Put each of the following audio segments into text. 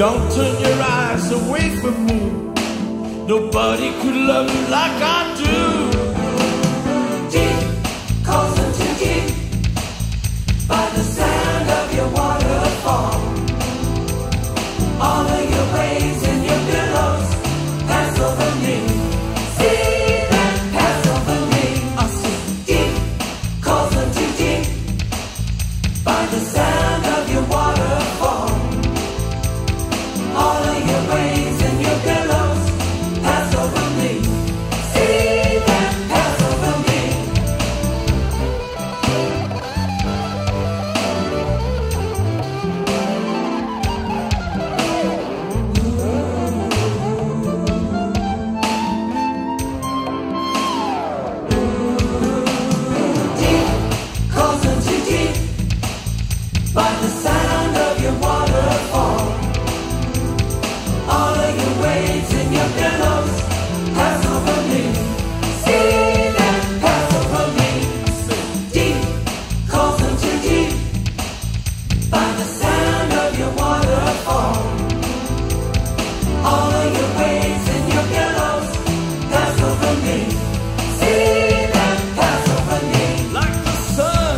Don't turn your eyes away from me. Nobody could love you like I do. Deep calls unto deep by the sound of your waterfall. All of your waves and your billows pass over me. See that pass over me. I see deep calls unto deep by the sound of your waterfall. All of your waves and your billows pass over me. See them pass over me. Deep calls unto deep by the sound of your waterfall. All of your waves and your billows pass over me. See them pass over me. Deep calls unto deep by the sound of your waterfall. All of your waves and your billows pass over me. See them pass over me. Like the sun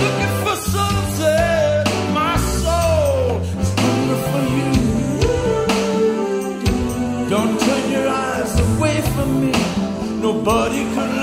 looking for sunset, my soul is looking for you. Don't turn your eyes away from me. Nobody can